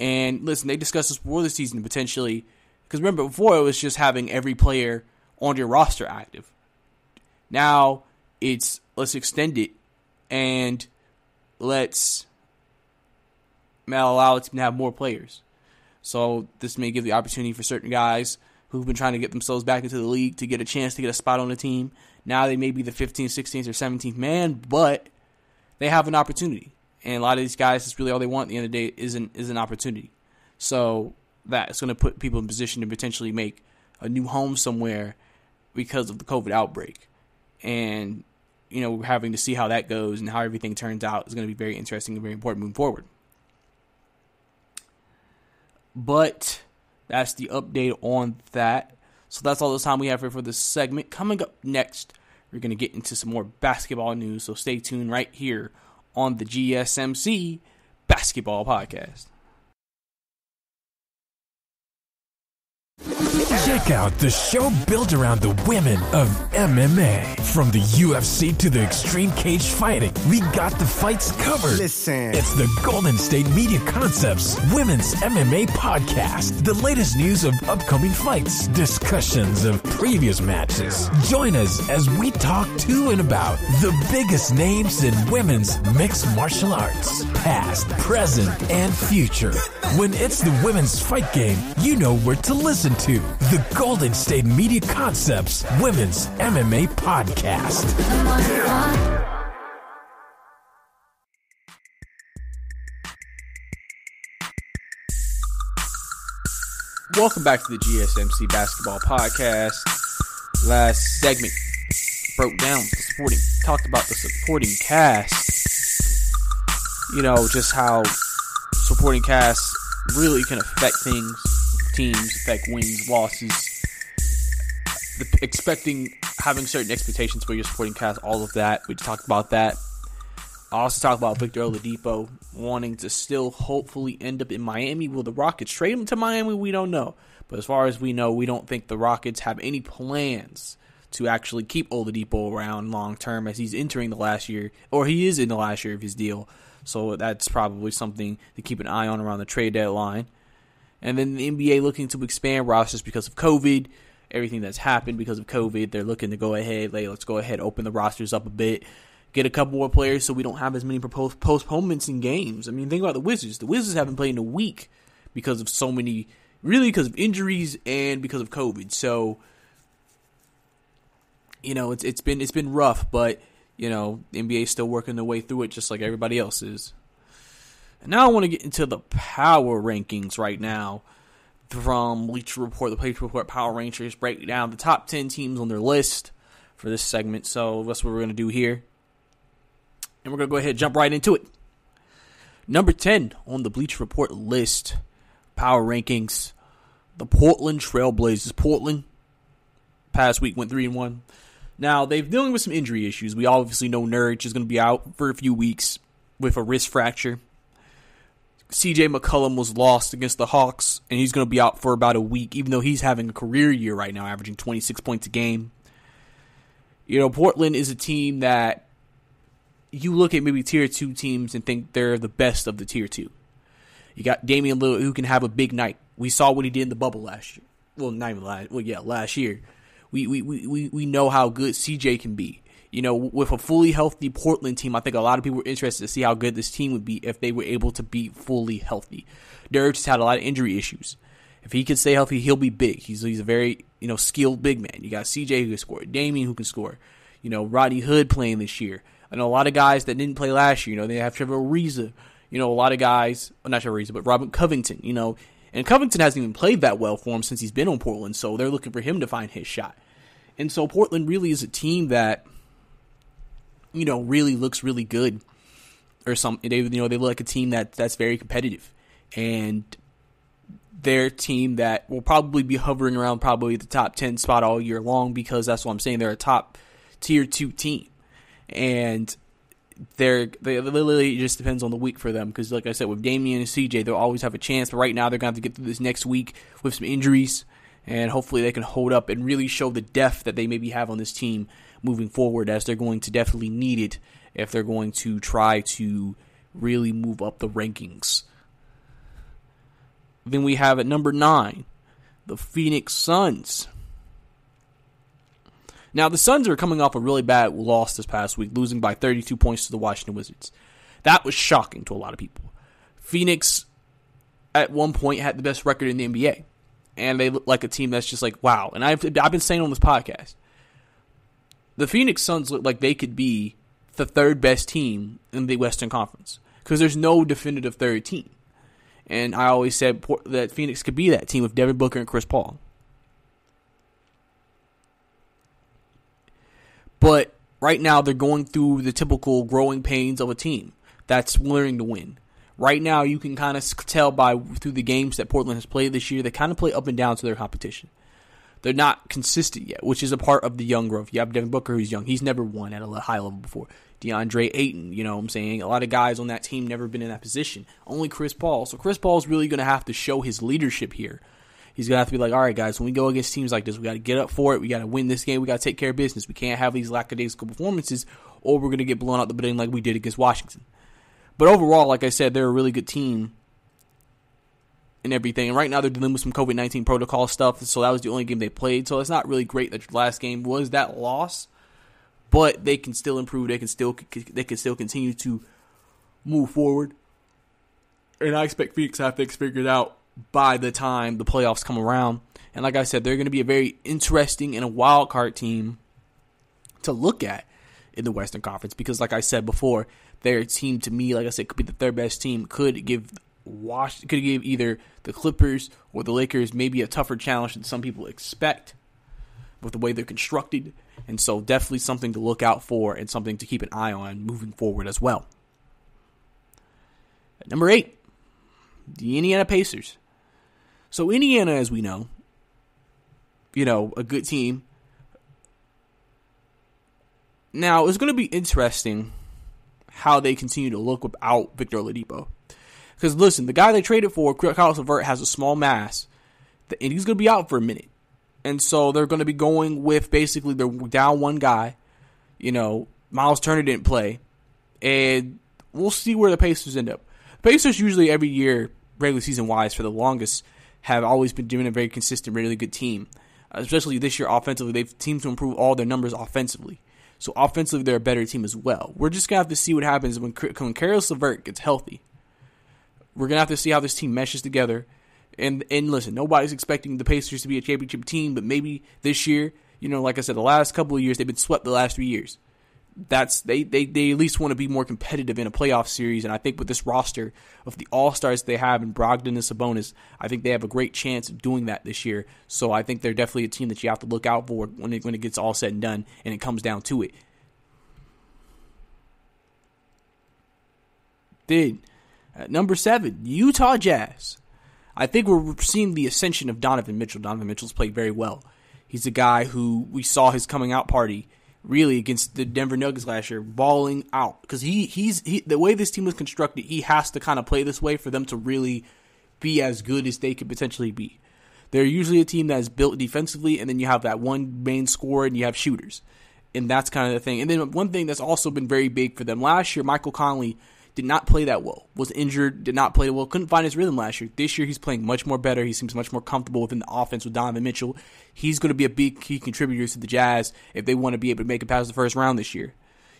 And listen, they discussed this before the season potentially, because remember before it was just having every player on your roster active. Now it's let's extend it and let's allow it to have more players. So this may give the opportunity for certain guys who've been trying to get themselves back into the league to get a chance to get a spot on the team. Now they may be the fifteenth, sixteenth, or seventeenth man, but they have an opportunity. And a lot of these guys, that's really all they want at the end of the day is an, is an opportunity. So that's going to put people in position to potentially make a new home somewhere because of the COVID outbreak. And, you know, we're having to see how that goes and how everything turns out is going to be very interesting and very important moving forward. But that's the update on that. So that's all the time we have here for this segment. Coming up next, we're going to get into some more basketball news, so stay tuned right here on the G S M C Basketball Podcast. Check out the show built around the women of M M A. From the U F C to the extreme cage fighting, we got the fights covered. Listen. It's the Golden State Media Concepts Women's M M A Podcast. The latest news of upcoming fights, discussions of previous matches. Join us as we talk to and about the biggest names in women's mixed martial arts, past, present, and future. When it's the women's fight game, you know where to listen to. The Golden State Media Concepts Women's M M A Podcast. Welcome back to the G S M C Basketball Podcast. Last segment broke down the supporting, talked about the supporting cast. You know, just how supporting cast really can affect things. Teams affect wins, losses, the, expecting, having certain expectations for your supporting cast, all of that. We talked about that. I also talked about Victor Oladipo wanting to still hopefully end up in Miami. Will the Rockets trade him to Miami? We don't know. But as far as we know, we don't think the Rockets have any plans to actually keep Oladipo around long term as he's entering the last year, or he is in the last year of his deal. So that's probably something to keep an eye on around the trade deadline. And then the N B A looking to expand rosters because of COVID. Everything that's happened because of COVID, they're looking to go ahead. Like, let's go ahead, open the rosters up a bit. Get a couple more players so we don't have as many proposed postponements in games. I mean, think about the Wizards. The Wizards haven't played in a week because of so many, really because of injuries and because of COVID. So, you know, it's it's been it's been rough, but, you know, the N B A is still working their way through it just like everybody else is. And now I want to get into the power rankings right now from Bleacher Report. The Bleacher Report Power Rangers break down the top ten teams on their list for this segment. So that's what we're going to do here. And we're going to go ahead and jump right into it. Number ten on the Bleacher Report list, power rankings, the Portland Trail Blazers. Portland, past week, went three and one. Now, they've been dealing with some injury issues. We obviously know Nurkic is going to be out for a few weeks with a wrist fracture. C J McCollum was lost against the Hawks, and he's going to be out for about a week, even though he's having a career year right now, averaging twenty-six points a game. You know, Portland is a team that you look at maybe tier two teams and think they're the best of the tier two. You got Damian Lillard, who can have a big night. We saw what he did in the bubble last year. Well, not even last. Well, yeah, last year. We we we we know how good C J can be. you know, with a fully healthy Portland team, I think a lot of people were interested to see how good this team would be if they were able to be fully healthy. Dirk just had a lot of injury issues. If he could stay healthy, he'll be big. He's he's a very, you know, skilled big man. You got C J who can score, Damian who can score, you know, Rodney Hood playing this year. I know a lot of guys that didn't play last year. You know, they have Trevor Ariza. You know, a lot of guys, not Trevor Ariza, but Robin Covington, you know. And Covington hasn't even played that well for him since he's been on Portland, so they're looking for him to find his shot. And so Portland really is a team that, you know, really looks really good, or something. They, you know, they look like a team that that's very competitive, and their team that will probably be hovering around probably the top ten spot all year long, because that's what I'm saying. They're a top tier two team, and They're, they literally just depends on the week for them, because like I said, with Damian and C J, they'll always have a chance, but right now they're going to have to get through this next week with some injuries, and hopefully they can hold up and really show the depth that they maybe have on this team moving forward, as they're going to definitely need it if they're going to try to really move up the rankings. Then we have at number nine, the Phoenix Suns. Now, the Suns are coming off a really bad loss this past week, losing by thirty-two points to the Washington Wizards. That was shocking to a lot of people. Phoenix, at one point, had the best record in the N B A. And they look like a team that's just like, wow. And I've, I've been saying on this podcast, the Phoenix Suns look like they could be the third best team in the Western Conference, because there's no definitive third team. And I always said that Phoenix could be that team with Devin Booker and Chris Paul. But right now, they're going through the typical growing pains of a team that's learning to win. Right now, you can kind of tell by through the games that Portland has played this year, they kind of play up and down to their competition. They're not consistent yet, which is a part of the young growth. You have Devin Booker, who's young. He's never won at a high level before. DeAndre Ayton, you know what I'm saying? A lot of guys on that team never been in that position. Only Chris Paul. So Chris Paul's really going to have to show his leadership here. He's going to have to be like, all right, guys, when we go against teams like this, we got to get up for it. We got to win this game. We got to take care of business. We can't have these lackadaisical performances, or we're going to get blown out the building like we did against Washington. But overall, like I said, they're a really good team and everything. And right now they're dealing with some COVID nineteen protocol stuff, so that was the only game they played. So it's not really great that last game was that loss, but they can still improve. They can still they can still continue to move forward. And I expect Phoenix to have things figured out by the time the playoffs come around. And like I said, they're going to be a very interesting and a wild card team to look at in the Western Conference, because like I said before, their team to me, like I said, could be the third best team, could give Wash, could give either the Clippers or the Lakers maybe a tougher challenge than some people expect with the way they're constructed. And so definitely something to look out for and something to keep an eye on moving forward as well. At number eight, the Indiana Pacers. So Indiana, as we know, you know, a good team. Now, it's going to be interesting how they continue to look without Victor Oladipo. Because, listen, the guy they traded for, Caris LeVert, has a small mass, and he's going to be out for a minute. And so they're going to be going with, basically, they're down one guy. You know, Miles Turner didn't play. And we'll see where the Pacers end up. Pacers usually every year, regular season-wise, for the longest, have always been doing a very consistent, really good team. Especially this year, offensively, they've seemed to improve all their numbers offensively. So offensively, they're a better team as well. We're just going to have to see what happens when, when Caris LeVert gets healthy. We're going to have to see how this team meshes together. And and listen, nobody's expecting the Pacers to be a championship team, but maybe this year, you know, like I said, the last couple of years, they've been swept the last three years. That's they, they, they at least want to be more competitive in a playoff series, and I think with this roster of the all-stars they have in Brogdon and Sabonis, I think they have a great chance of doing that this year. So I think they're definitely a team that you have to look out for when it, when it gets all said and done and it comes down to it. Then, at number seven, Utah Jazz. I think we're seeing the ascension of Donovan Mitchell. Donovan Mitchell's played very well. He's a guy who we saw his coming out party really against the Denver Nuggets last year, balling out. Because he, he's he, the way this team was constructed, he has to kind of play this way for them to really be as good as they could potentially be. They're usually a team that is built defensively, and then you have that one main scorer, and you have shooters. And that's kind of the thing. And then one thing that's also been very big for them last year, Michael Conley did not play that well, was injured, did not play well, couldn't find his rhythm last year. This year he's playing much more better. He seems much more comfortable within the offense with Donovan Mitchell. He's going to be a big key contributor to the Jazz if they want to be able to make it past the first round this year.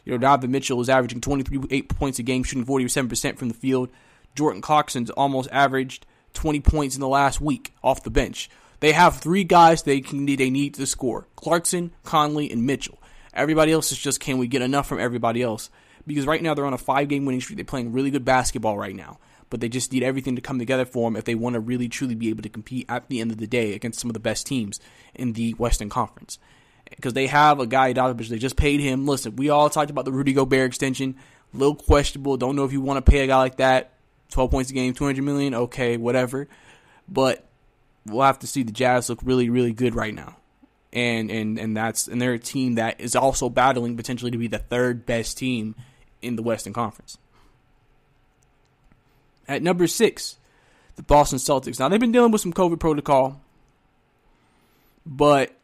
You know, Donovan Mitchell is averaging twenty-three point eight points a game, shooting forty-seven percent from the field. Jordan Clarkson's almost averaged twenty points in the last week off the bench. They have three guys they can, they need to score: Clarkson, Conley, and Mitchell. Everybody else is just, can we get enough from everybody else? Because right now they're on a five-game winning streak. They're playing really good basketball right now, but they just need everything to come together for them if they want to really truly be able to compete at the end of the day against some of the best teams in the Western Conference. Because they have a guy, they just paid him. Listen, we all talked about the Rudy Gobert extension. Little questionable. Don't know if you want to pay a guy like that. twelve points a game, two hundred million dollars, okay, whatever. But we'll have to see. The Jazz look really, really good right now. And and and that's and they're a team that is also battling potentially to be the third best team in the Western Conference. At number six, the Boston Celtics. Now, they've been dealing with some COVID protocol, but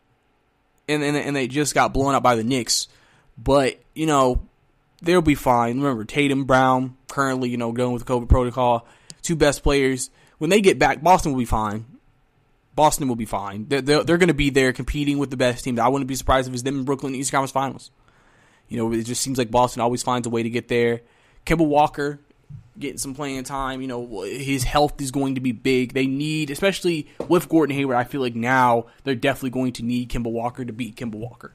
and and, and they just got blown out by the Knicks. But, you know, they'll be fine. Remember, Tatum, Brown, currently, you know, going with the COVID protocol. Two best players. When they get back, Boston will be fine. Boston will be fine. They're, they're, they're going to be there competing with the best teams. I wouldn't be surprised if it's them in Brooklyn East Conference Finals. You know, it just seems like Boston always finds a way to get there. Kemba Walker getting some playing time. You know, his health is going to be big. They need, especially with Gordon Hayward, I feel like now they're definitely going to need Kemba Walker to beat Kemba Walker.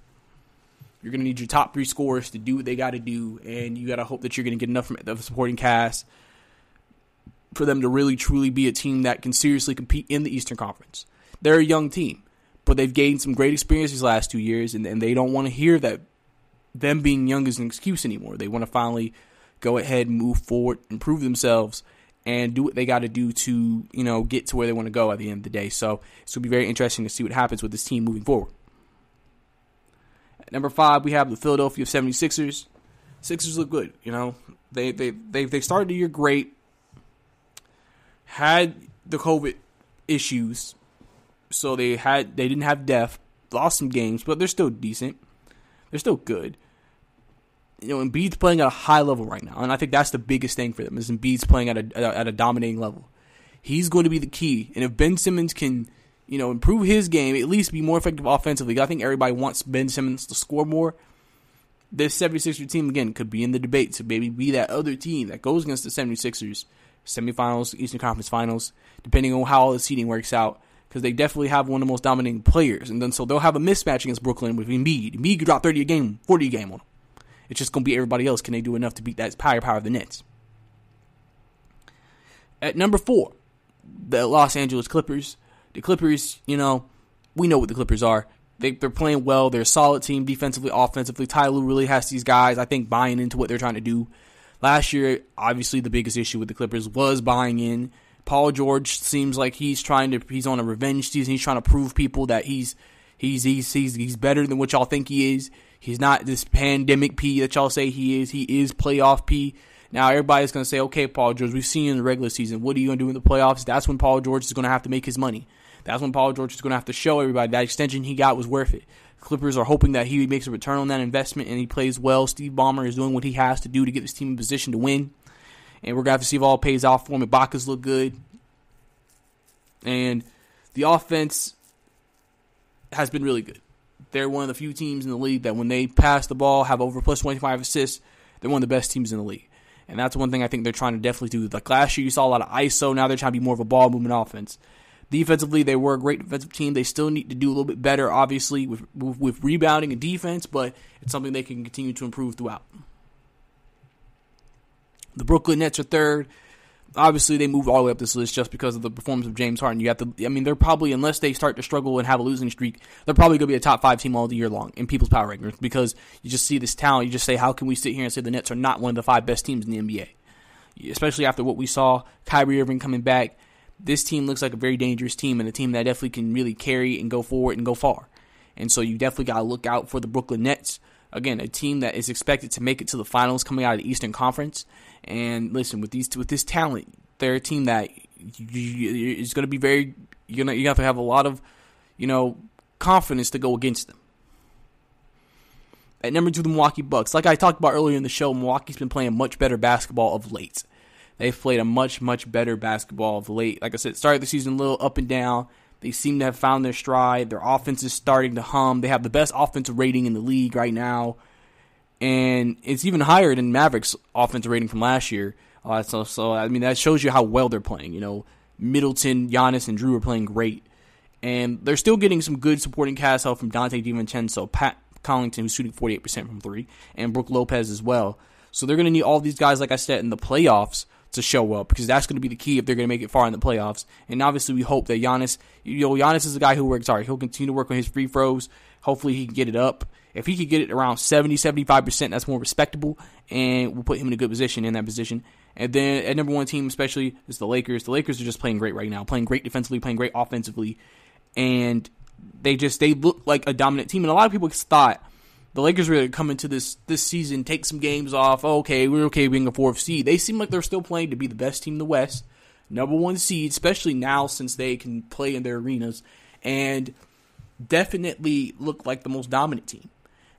You're going to need your top three scorers to do what they got to do, and you got to hope that you're going to get enough from the supporting cast for them to really, truly be a team that can seriously compete in the Eastern Conference. They're a young team, but they've gained some great experience these last two years, and, and they don't want to hear that them being young is an excuse anymore. They want to finally go ahead and move forward, improve themselves, and do what they got to do to, you know, get to where they want to go at the end of the day. So it's going to be very interesting to see what happens with this team moving forward. At number five, we have the Philadelphia seventy-sixers. Sixers look good, you know. They they they they started the year great. Had the COVID issues, so they had they didn't have depth. Lost some games, but they're still decent. They're still good. You know, Embiid's playing at a high level right now, and I think that's the biggest thing for them is Embiid's playing at a at a dominating level. He's going to be the key, and if Ben Simmons can, you know, improve his game, at least be more effective offensively. I think everybody wants Ben Simmons to score more. This seventy-sixer team, again, could be in the debate to maybe be that other team that goes against the seventy-sixers. Semifinals, Eastern Conference Finals, depending on how all the seeding works out, because they definitely have one of the most dominating players, and then so they'll have a mismatch against Brooklyn with Embiid. Embiid could drop thirty a game, forty a game on them. It's just going to be everybody else. Can they do enough to beat that firepower of the Nets? At number four, the Los Angeles Clippers. The Clippers, you know, we know what the Clippers are. They, they're playing well. They're a solid team defensively, offensively. Ty Lue really has these guys, I think, buying into what they're trying to do. Last year, obviously, the biggest issue with the Clippers was buying in. Paul George seems like he's trying to—he's on a revenge season. He's trying to prove people that he's he's he's he's, he's better than what y'all think he is. He's not this pandemic P that y'all say he is. He is playoff P. Now everybody's gonna say, "Okay, Paul George, we've seen you in the regular season. What are you gonna do in the playoffs?" That's when Paul George is gonna have to make his money. That's when Paul George is gonna have to show everybody that extension he got was worth it. Clippers are hoping that he makes a return on that investment and he plays well. Steve Ballmer is doing what he has to do to get this team in position to win. And we're going to have to see if all pays off for him. Ibaka's look good. And the offense has been really good. They're one of the few teams in the league that when they pass the ball, have over plus twenty-five assists, they're one of the best teams in the league. And that's one thing I think they're trying to definitely do. Like last year, you saw a lot of I S O. Now they're trying to be more of a ball movement offense. Defensively, they were a great defensive team. They still need to do a little bit better, obviously, with, with with rebounding and defense, but it's something they can continue to improve throughout. The Brooklyn Nets are third. Obviously, they moved all the way up this list just because of the performance of James Harden. You have to, I mean, they're probably, unless they start to struggle and have a losing streak, they're probably going to be a top five team all the year long in people's power rankings because you just see this talent. You just say, how can we sit here and say the Nets are not one of the five best teams in the N B A? Especially after what we saw, Kyrie Irving coming back. This team looks like a very dangerous team and a team that definitely can really carry and go forward and go far. And so you definitely got to look out for the Brooklyn Nets. Again, a team that is expected to make it to the finals coming out of the Eastern Conference. And listen, with these with this talent, they're a team that is going to be very, you know, you have to have a lot of, you know, confidence to go against them. At number two, the Milwaukee Bucks. Like I talked about earlier in the show, Milwaukee's been playing much better basketball of late. They've played a much, much better basketball of late. Like I said, started the season a little up and down. They seem to have found their stride. Their offense is starting to hum. They have the best offensive rating in the league right now. And it's even higher than Mavericks' offensive rating from last year. Uh, so, so, I mean, that shows you how well they're playing. You know, Middleton, Giannis, and Jrue are playing great. And they're still getting some good supporting cast help from Dante DiVincenzo, Pat Collington, who's shooting forty-eight percent from three, and Brooke Lopez as well. So they're going to need all these guys, like I said, in the playoffs to show up, because that's going to be the key if they're going to make it far in the playoffs. And obviously we hope that Giannis, you know, Giannis is a guy who works hard. He'll continue to work on his free throws. Hopefully he can get it up. If he could get it around seventy, seventy-five percent, that's more respectable, and we'll put him in a good position in that position. And then at number one team especially is the Lakers. The Lakers are just playing great right now, playing great defensively, playing great offensively, and they just they look like a dominant team. And a lot of people thought the Lakers were going to come into this this season, take some games off. Oh, okay, we're okay being a fourth seed. They seem like they're still playing to be the best team in the West, number one seed, especially now since they can play in their arenas, and definitely look like the most dominant team.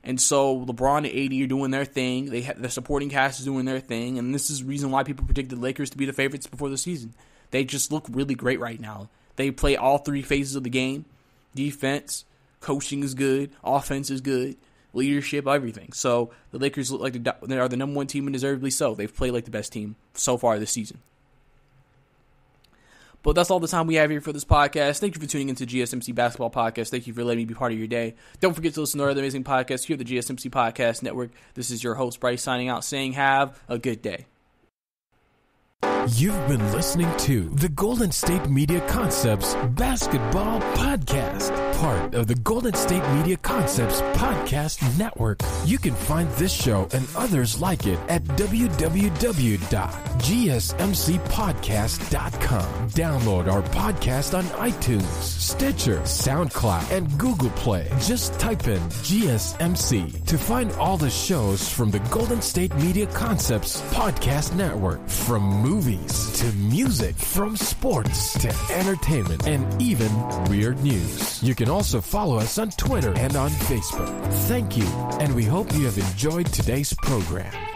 And so LeBron and A D are doing their thing. They ha- the supporting cast is doing their thing, and this is the reason why people predicted the Lakers to be the favorites before the season. They just look really great right now. They play all three phases of the game. Defense, coaching is good, offense is good, leadership, everything. So the Lakers look like the, they are the number one team, and deservedly so. They've played like the best team so far this season. But that's all the time we have here for this podcast. Thank you for tuning into G S M C Basketball Podcast. Thank you for letting me be part of your day. Don't forget to listen to our other amazing podcasts here at the G S M C Podcast Network. This is your host, Bryce, signing out, saying have a good day. You've been listening to the Golden State Media Concepts Basketball Podcast, part of the Golden State Media Concepts Podcast Network. You can find this show and others like it at w w w dot g s m c podcast dot com. Download our podcast on iTunes, Stitcher, SoundCloud, and Google Play. Just type in G S M C to find all the shows from the Golden State Media Concepts Podcast Network, from movies to music, from sports to entertainment, and even weird news. You can also follow us on Twitter and on Facebook. Thank you, and we hope you have enjoyed today's program.